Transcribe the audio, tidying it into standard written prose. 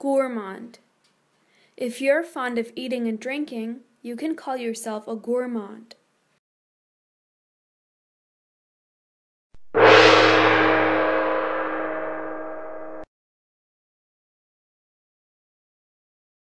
Gourmand. If you're fond of eating and drinking, you can call yourself a gourmand.